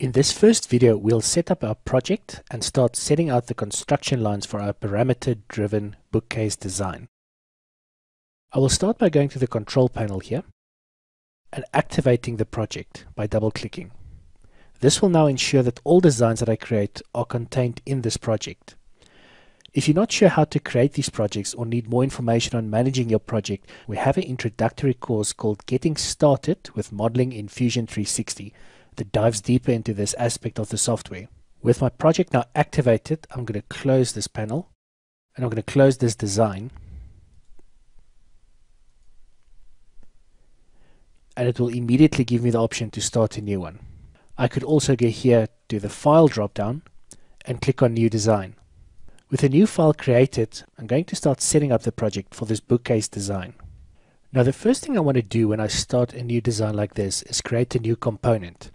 In this first video, we'll set up our project and start setting out the construction lines for our parameter-driven bookcase design. I will start by going to the control panel here and activating the project by double-clicking. This will now ensure that all designs that I create are contained in this project. If you're not sure how to create these projects or need more information on managing your project, we have an introductory course called Getting Started with Modeling in Fusion 360. That dives deeper into this aspect of the software. With my project now activated, I'm going to close this panel and I'm going to close this design, and it will immediately give me the option to start a new one. I could also go here to the file drop down and click on new design. With a new file created, I'm going to start setting up the project for this bookcase design. Now the first thing I want to do when I start a new design like this is create a new component.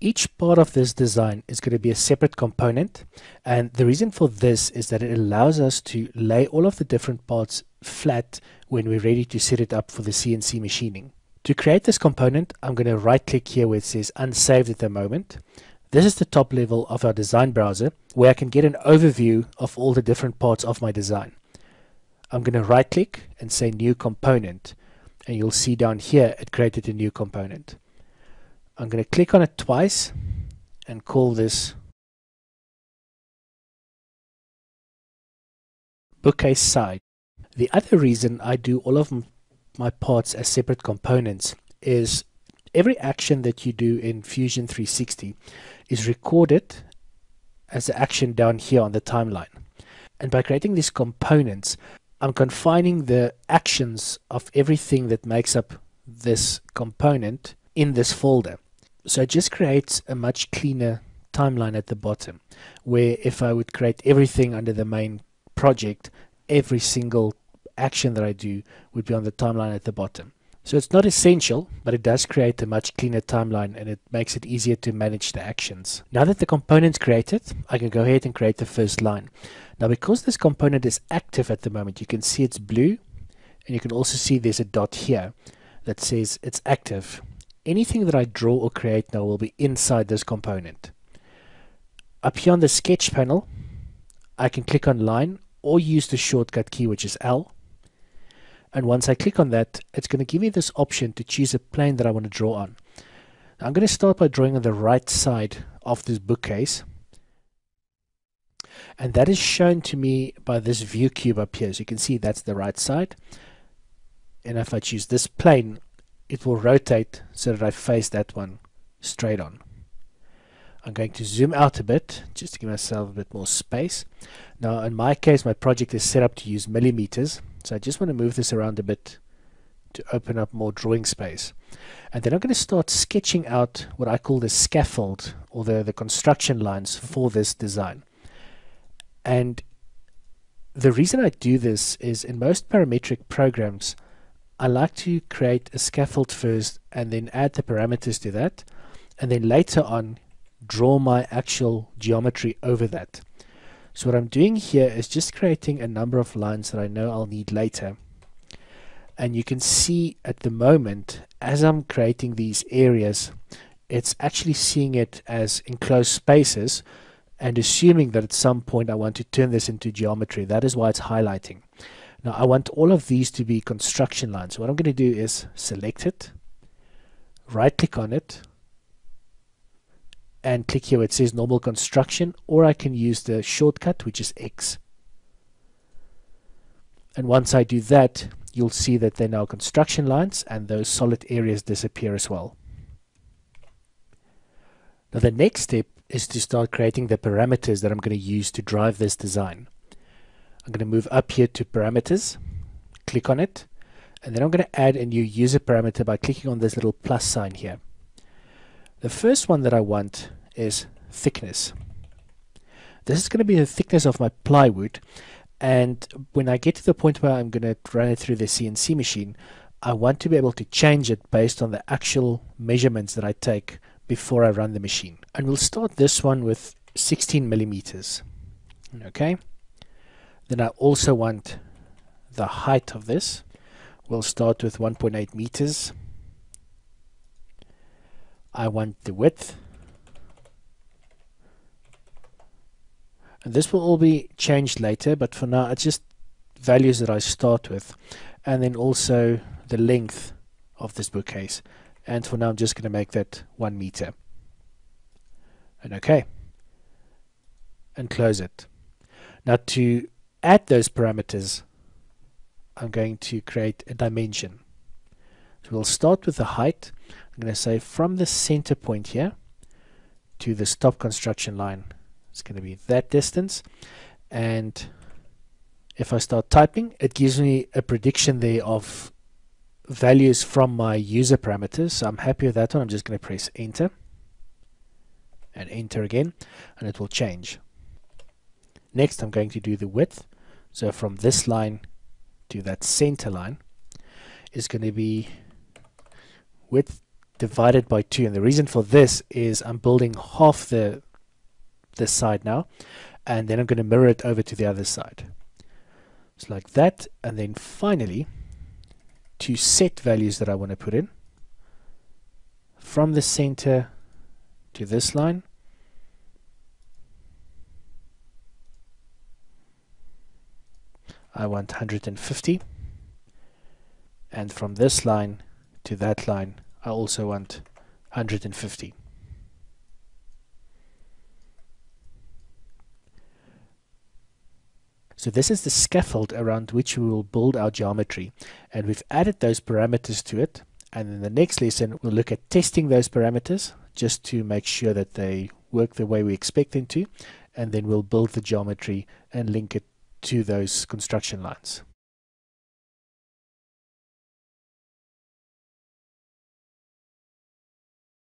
Each part of this design is going to be a separate component, and the reason for this is that it allows us to lay all of the different parts flat when we're ready to set it up for the CNC machining. To create this component, I'm going to right click here where it says unsaved at the moment. This is the top level of our design browser where I can get an overview of all the different parts of my design. I'm going to right click and say new component, and you'll see down here it created a new component. I'm going to click on it twice and call this bookcase side. The other reason I do all of my parts as separate components is every action that you do in Fusion 360 is recorded as an action down here on the timeline. And by creating these components, I'm confining the actions of everything that makes up this component in this folder. So it just creates a much cleaner timeline at the bottom, where if I would create everything under the main project, every single action that I do would be on the timeline at the bottom. So it's not essential, but it does create a much cleaner timeline and it makes it easier to manage the actions. Now that the component's created, I can go ahead and create the first line. Now because this component is active at the moment, you can see it's blue, and you can also see there's a dot here that says it's active. Anything that I draw or create now will be inside this component. Up here on the sketch panel, I can click on line or use the shortcut key, which is L. And once I click on that, it's going to give me this option to choose a plane that I want to draw on. Now I'm going to start by drawing on the right side of this bookcase. And that is shown to me by this view cube up here. So you can see that's the right side. And if I choose this plane, it will rotate so that I face that one straight on. I'm going to zoom out a bit just to give myself a bit more space. Now in my case, my project is set up to use millimeters, so I just want to move this around a bit to open up more drawing space. And then I'm going to start sketching out what I call the scaffold, or the construction lines for this design. And the reason I do this is in most parametric programs, I like to create a scaffold first and then add the parameters to that, and then later on draw my actual geometry over that. So what I'm doing here is just creating a number of lines that I know I'll need later. And you can see at the moment, as I'm creating these areas, it's actually seeing it as enclosed spaces and assuming that at some point I want to turn this into geometry. That is why it's highlighting. Now I want all of these to be construction lines. So what I'm going to do is select it, right click on it, and click here where it says normal construction, or I can use the shortcut, which is X. And once I do that, you'll see that they're now construction lines, and those solid areas disappear as well. Now the next step is to start creating the parameters that I'm going to use to drive this design. I'm going to move up here to parameters, click on it, and then I'm going to add a new user parameter by clicking on this little plus sign here. The first one that I want is thickness. This is going to be the thickness of my plywood, and when I get to the point where I'm going to run it through the CNC machine, I want to be able to change it based on the actual measurements that I take before I run the machine. And we'll start this one with 16 millimeters. Okay. Then I also want the height of this, We'll start with 1.8 meters. I want the width. And this will all be changed later, but for now it's just values that I start with. And then also the length of this bookcase. And for now I'm just going to make that 1 meter. And OK. And close it. Now to add those parameters, I'm going to create a dimension. So we'll start with the height. I'm going to say from the center point here to the stop construction line. It's going to be that distance. And if I start typing, it gives me a prediction there of values from my user parameters. So I'm happy with that one. I'm just going to press enter and enter again, and it will change. Next, I'm going to do the width. So from this line to that center line is going to be width divided by 2. And the reason for this is I'm building half this side now, and then I'm going to mirror it over to the other side. It's like that. And then finally, to set values that I want to put in, from the center to this line, I want 150, and from this line to that line I also want 150. So this is the scaffold around which we will build our geometry, and we've added those parameters to it, and in the next lesson we'll look at testing those parameters just to make sure that they work the way we expect them to, and then we'll build the geometry and link it to those construction lines.